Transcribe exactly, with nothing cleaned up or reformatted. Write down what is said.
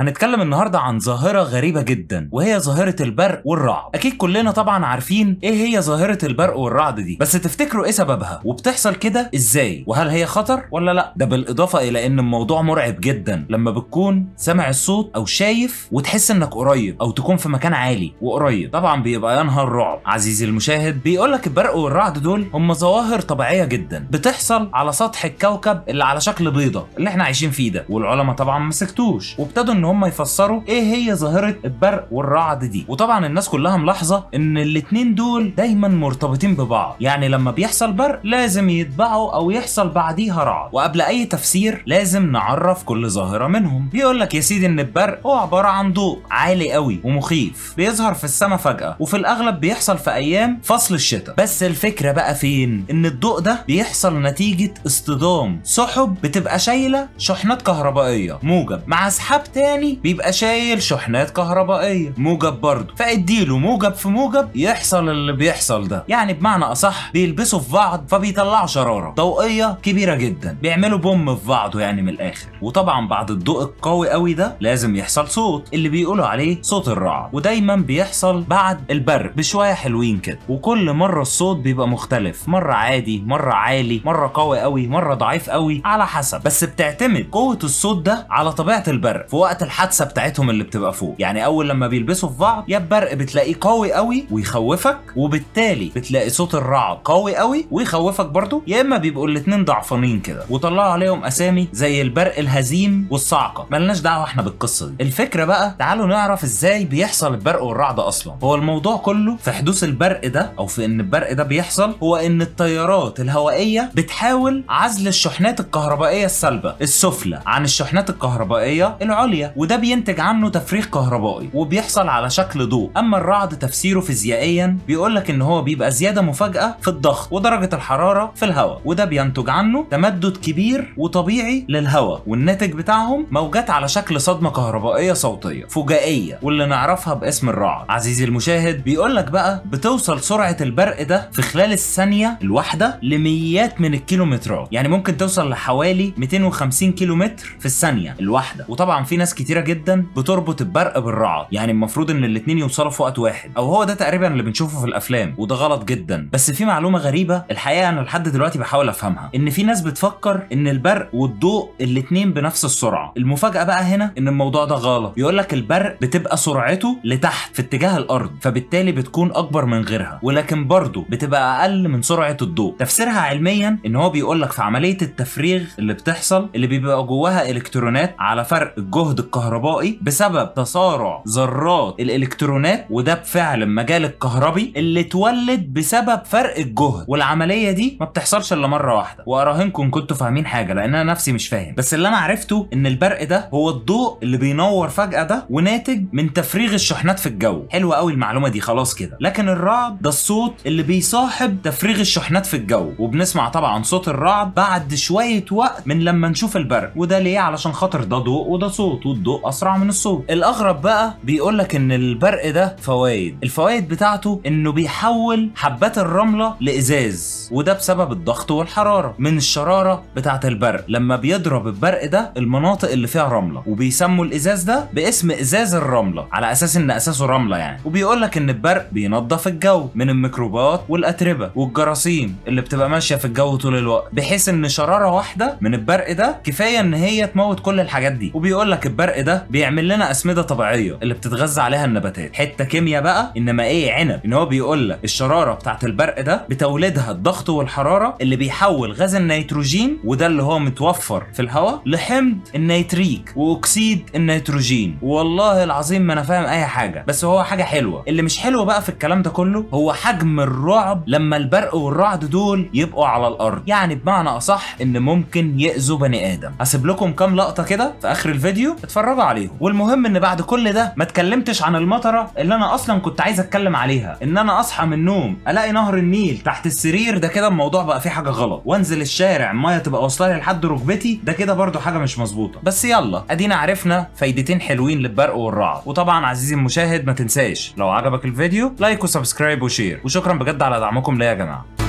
هنتكلم النهارده عن ظاهرة غريبة جدا وهي ظاهرة البرق والرعد. اكيد كلنا طبعا عارفين ايه هي ظاهرة البرق والرعد دي، بس تفتكروا ايه سببها وبتحصل كده ازاي، وهل هي خطر ولا لا؟ ده بالاضافة الى ان الموضوع مرعب جدا لما بتكون سامع الصوت او شايف وتحس انك قريب، او تكون في مكان عالي وقريب، طبعا بيبقى يا نهار رعب. عزيزي المشاهد، بيقولك البرق والرعد دول هم ظواهر طبيعية جدا بتحصل على سطح الكوكب اللي على شكل بيضة اللي احنا عايشين فيه ده، والعلماء طبعا ما سكتوش وابتدوا ان هم يفسروا ايه هي ظاهرة البرق والرعد دي. وطبعا الناس كلها ملاحظة ان الاتنين دول دايما مرتبطين ببعض، يعني لما بيحصل برق لازم يتبعوا او يحصل بعديها رعد. وقبل اي تفسير لازم نعرف كل ظاهرة منهم. بيقولك يا سيدي ان البرق هو عبارة عن ضوء عالي قوي ومخيف بيظهر في السماء فجأة، وفي الاغلب بيحصل في ايام فصل الشتاء. بس الفكرة بقى فين؟ ان الضوء ده بيحصل نتيجة اصطدام سحب بتبقى شايلة شحنات كهربائية موجب، مع سحاب تاني بيبقى شايل شحنات كهربائية موجب برضه، فاديله موجب في موجب يحصل اللي بيحصل ده. يعني بمعنى اصح بيلبسوا في بعض فبيطلعوا شرارة ضوئية كبيرة جدا، بيعملوا بوم في بعضه يعني من الاخر. وطبعا بعد الضوء القوي قوي ده لازم يحصل صوت اللي بيقولوا عليه صوت الرعد، ودايما بيحصل بعد البرق بشوية حلوين كده. وكل مرة الصوت بيبقى مختلف، مرة عادي، مرة عالي، مرة قوي قوي، مرة ضعيف قوي، على حسب. بس بتعتمد قوة الصوت ده على طبيعة البرق في وقت الحادثة بتاعتهم اللي بتبقى فوق. يعني اول لما بيلبسوا في بعض يا البرق بتلاقيه قوي قوي ويخوفك، وبالتالي بتلاقي صوت الرعد قوي قوي ويخوفك برضه، يا اما بيبقوا الاتنين ضعفانين كده. وطلعوا عليهم اسامي زي البرق الهزيم والصعقة، ملناش دعوة احنا بالقصة دي. الفكرة بقى تعالوا نعرف ازاي بيحصل البرق والرعد اصلا. هو الموضوع كله في حدوث البرق ده، او في ان البرق ده بيحصل، هو ان التيارات الهوائية بتحاول عزل الشحنات الكهربائية السالبة السفلى عن الشحنات الكهربائية العليا، وده بينتج عنه تفريغ كهربائي وبيحصل على شكل ضوء. اما الرعد تفسيره فيزيائيا بيقولك ان هو بيبقى زيادة مفاجئة في الضغط ودرجة الحرارة في الهواء، وده بينتج عنه تمدد كبير وطبيعي للهواء، والناتج بتاعهم موجات على شكل صدمة كهربائية صوتية فجائية واللي نعرفها باسم الرعد. عزيزي المشاهد، بيقولك بقى بتوصل سرعة البرق ده في خلال الثانية الواحدة لمئات من الكيلومترات، يعني ممكن توصل لحوالي مئتين وخمسين كيلومتر في الثانية الواحدة. وطبعا في ناس كتيرة جدا بتربط البرق بالرعد، يعني المفروض ان الاتنين يوصلوا في وقت واحد، او هو ده تقريبا اللي بنشوفه في الافلام، وده غلط جدا. بس في معلومة غريبة الحقيقة انا لحد دلوقتي بحاول افهمها، ان في ناس بتفكر ان البرق والضوء الاتنين بنفس السرعة. المفاجأة بقى هنا ان الموضوع ده غلط. بيقولك البرق بتبقى سرعته لتحت في اتجاه الارض، فبالتالي بتكون اكبر من غيرها، ولكن برضه بتبقى اقل من سرعة الضوء. تفسيرها علميا ان هو بيقولك في عملية التفريغ اللي بتحصل اللي بيبقى جواها الكترونات على فرق الجهد الكهربائي بسبب تسارع ذرات الالكترونات، وده بفعل المجال الكهربي اللي اتولد بسبب فرق الجهد. والعملية دي ما بتحصلش الا مرة واحدة، واراهنكم كنتوا فاهمين حاجة لان انا نفسي مش فاهم. بس اللي انا عرفته ان البرق ده هو الضوء اللي بينور فجأة ده، وناتج من تفريغ الشحنات في الجو. حلوة قوي المعلومة دي، خلاص كده. لكن الرعد ده الصوت اللي بيصاحب تفريغ الشحنات في الجو، وبنسمع طبعا صوت الرعد بعد شوية وقت من لما نشوف البرق. وده ليه؟ علشان خاطر ده ضوء وده صوت، والضوء اسرع من الصوت. الاغرب بقى بيقولك ان البرق ده فوائد، الفوائد بتاعته انه بيحول حبات الرملة لازاز، وده بسبب الضغط والحرارة من الشرارة بتاعة البرق. لما بيضرب البرق ده المناطق اللي فيها رملة، وبيسموا الازاز ده باسم ازاز الرملة على اساس ان اساسه رملة يعني. وبيقولك ان البرق بينظف الجو من الميكروبات والاتربة والجراثيم اللي بتبقى ماشية في الجو طول الوقت، بحيث ان شرارة واحدة من البرق ده كفاية ان هي تموت كل الحاجات دي. وبيقولك البرق ده بيعمل لنا اسمدة طبيعية اللي بتتغذى عليها النباتات، حتة كيمياء بقى انما ايه عنب، ان هو بيقولك الشرارة بتاعة البرق ده بتولدها الضغط والحرارة اللي بيحول غاز النيتروجين، وده اللي هو متوفر في الهواء، لحمض النيتريك واكسيد النيتروجين. والله العظيم ما انا فاهم اي حاجة، بس هو حاجة حلوة. اللي مش حلو بقى في الكلام ده كله هو حجم الرعب لما البرق والرعد دول يبقوا على الارض، يعني بمعنى اصح ان ممكن يأذوا بني ادم. هسيب لكم كام لقطة كده في اخر الفيديو اتفرجوا عليهم. والمهم ان بعد كل ده ما اتكلمتش عن المطرة اللي انا اصلا كنت عايز اتكلم عليها، ان انا اصحى من النوم الاقي نهر النيل تحت السرير، ده كده الموضوع بقى فيه حاجة غلط. وانزل الشارع المايه تبقى واصله لي لحد ركبتي، ده كده برضو حاجة مش مظبوطة. بس يلا ادينا عرفنا فايدتين حلوين للبرق والرعد. وطبعا عزيزي المشاهد ما تنساش لو عجبك الفيديو لايك وسبسكرايب وشير، وشكرا بجد على دعمكم ليا يا جماعة.